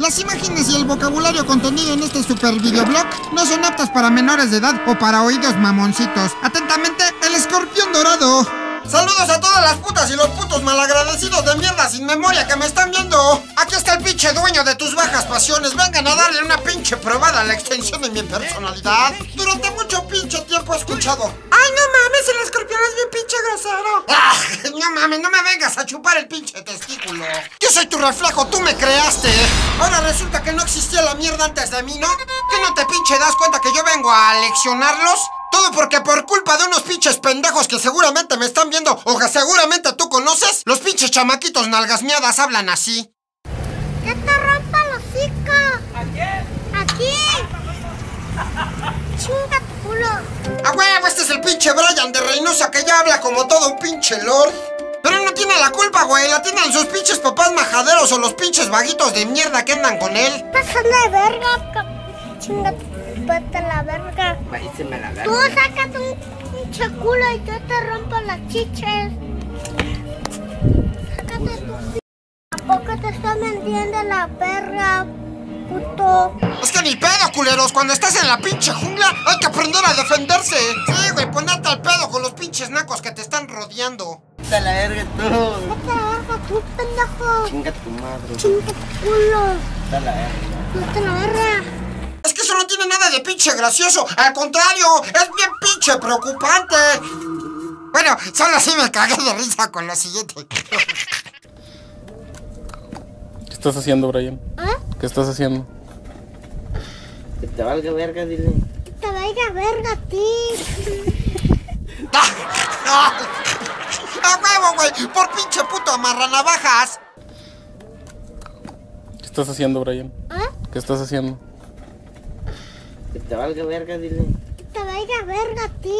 Las imágenes y el vocabulario contenido en este super videoblog no son aptas para menores de edad o para oídos mamoncitos. Atentamente, El Escorpión Dorado. Saludos a todas las putas y los putos malagradecidos de mierda sin memoria que me están viendo. Aquí está el pinche dueño de tus bajas pasiones. Vengan a darle una pinche probada a la extensión de mi personalidad. Durante mucho pinche tiempo he escuchado: ¡ay, no mames, el escorpión es bien pinche grosero! ¡Ah, no mames, no me vengas a chupar el pinche testículo! Yo soy tu reflejo, tú me creaste. Ahora resulta que no existía la mierda antes de mí, ¿no? ¿Que no te pinche das cuenta que yo vengo a leccionarlos? Todo porque por culpa de unos pinches pendejos que seguramente me están viendo o que seguramente tú conoces, los pinches chamaquitos nalgasmeadas hablan así. ¡Que te rompa el hocico! ¿A quién? ¿A quién? ¡Chinga tu culo! ¡Ah, huevo! Este es el pinche Brian de Reynosa que ya habla como todo un pinche lord. Pero él no tiene la culpa, güey. La tienen sus pinches papás majaderos o los pinches vaguitos de mierda que andan con él. Pasando de verga, chinga tu vete la verga. Paíseme la verga. Tú sacas un pinche culo y yo te rompo las chiches. Sácate tu... ¿A poco te está mintiendo la verga, puto? Es que ni pedo, culeros. Cuando estás en la pinche jungla hay que aprender a defenderse. Sí, güey, ponete al pedo con los pinches nacos que te están rodeando. Vete la verga tú. Vete la verga tú, pendejo. Chinga tu madre. Chinga tu culo. Vete la verga. Vete la verga. Es que eso no tiene nada de pinche gracioso. Al contrario, es bien pinche preocupante. Bueno, solo así me cagué de risa con lo siguiente. ¿Qué estás haciendo, Brian? ¿Ah? ¿Qué estás haciendo? Que te valga verga, dile. Que te valga verga a ti. ¡A huevo, güey! ¡Por pinche puto amarranavajas! ¿Qué estás haciendo, Brian? ¿Ah? ¿Qué estás haciendo? Que te valga verga, dile. Que te valga verga a ti.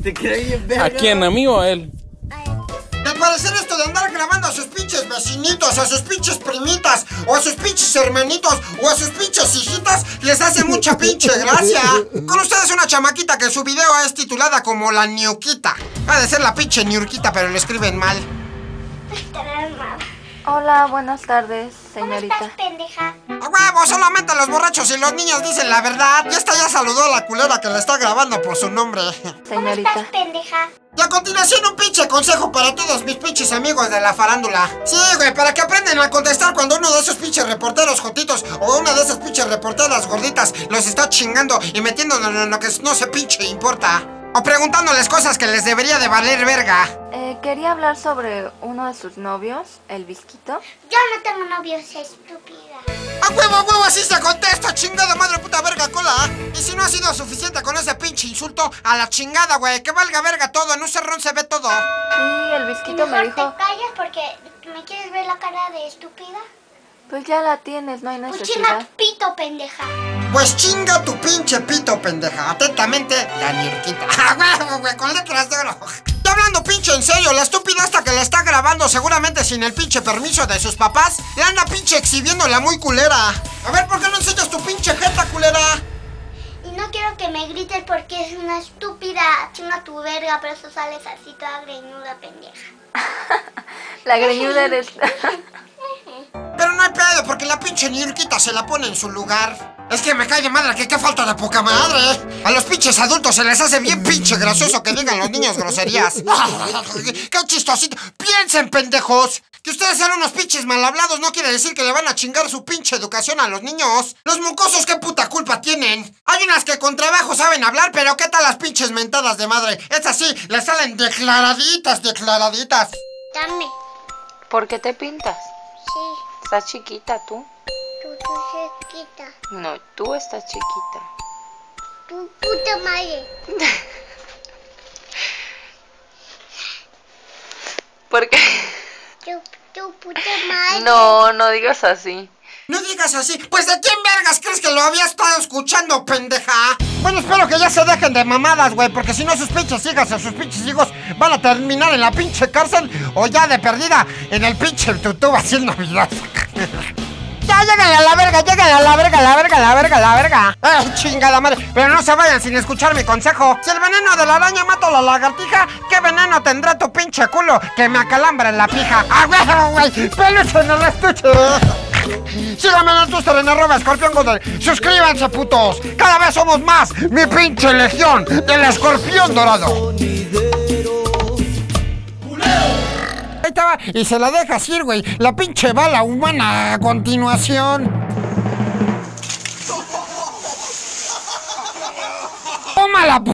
Te creí en verga. ¿A quién? ¿A mí o a él? A él. Al parecer esto de andar grabando a sus pinches vecinitos, a sus pinches primitas, o a sus pinches hermanitos, o a sus pinches hijitas, les hace mucha pinche gracia. Con ustedes una chamaquita que su video es titulada como la Niurkita. Ha de ser la pinche Niurkita, pero lo escriben mal. Hola, buenas tardes, señorita. ¿Cómo estás, pendeja? ¡A huevo! Solamente los borrachos y los niños dicen la verdad. Y esta ya saludó a la culera que la está grabando por su nombre. Señorita. ¿Cómo estás, pendeja? Y a continuación un pinche consejo para todos mis pinches amigos de la farándula. Sí, güey, para que aprendan a contestar cuando uno de esos pinches reporteros jotitos o una de esas pinches reporteras gorditas los está chingando y metiéndonos en lo que no se pinche importa. O preguntándoles cosas que les debería de valer verga. Quería hablar sobre uno de sus novios, el Visquito. Yo no tengo novios, estúpida. A huevo, así se contesta, chingada madre puta verga cola. Y si no ha sido suficiente con ese pinche insulto, a la chingada, güey, que valga verga todo, en un cerrón se ve todo. Sí, el Visquito me dijo... ¿Te callas porque me quieres ver la cara de estúpida? Pues ya la tienes, no hay necesidad. Pues chinga tu pito, pendeja. Pues chinga tu pinche pito, pendeja. Atentamente, la Niurkita. ¡Ah, huevo, güey! Con letras de oro. Está hablando pinche en serio. La estúpida hasta que la está grabando, seguramente sin el pinche permiso de sus papás, le anda pinche exhibiéndola muy culera. A ver, ¿por qué no enseñas tu pinche jeta, culera? Y no quiero que me grites porque es una estúpida. Chinga tu verga, pero eso sales así toda greñuda, pendeja. La greñuda eres... Pero no hay pedo, porque la pinche Niurkita se la pone en su lugar. Es que me cae de madre que qué falta de poca madre. A los pinches adultos se les hace bien pinche gracioso que digan los niños groserías. ¡Qué chistosito! ¡Piensen, pendejos! Que ustedes sean unos pinches mal hablados no quiere decir que le van a chingar su pinche educación a los niños. Los mocosos, ¿qué puta culpa tienen? Hay unas que con trabajo saben hablar, pero ¿qué tal las pinches mentadas de madre? Esas sí, les salen declaraditas, declaraditas. Dame. ¿Por qué te pintas? Sí. ¿Estás chiquita tú? Tú estás chiquita. No, tú estás chiquita. Tu puta madre. ¿Por qué? Tu puta madre. No, no digas así. No digas así. Pues ¿de quién vergas crees que lo había estado escuchando, pendeja? Bueno, espero que ya se dejen de mamadas, güey, porque si no sus pinches hijas o sus pinches hijos van a terminar en la pinche cárcel o ya de perdida en el pinche tutú haciendo Navidad. Ya, lléganle a la verga, lléganle a la verga, la verga, la verga, la verga. ¡Ay, chingada madre! Pero no se vayan sin escuchar mi consejo. Si el veneno de la araña mata a la lagartija, ¿qué veneno tendrá tu pinche culo que me acalambra en la pija? ¡Ah, güey! ¡Peluche en el estuche! Síganme en el Twitter en @escorpiongondor. Suscríbanse, putos. Cada vez somos más. Mi pinche legión del escorpión dorado. Ahí estaba. Y se la deja así, güey. La pinche bala humana a continuación. ¡Toma la puta!